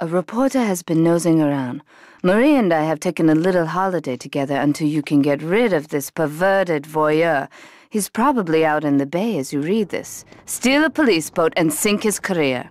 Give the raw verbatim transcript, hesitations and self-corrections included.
A reporter has been nosing around. Maria and I have taken a little holiday together until you can get rid of this perverted voyeur. He's probably out in the bay as you read this. Steal a police boat and sink his career.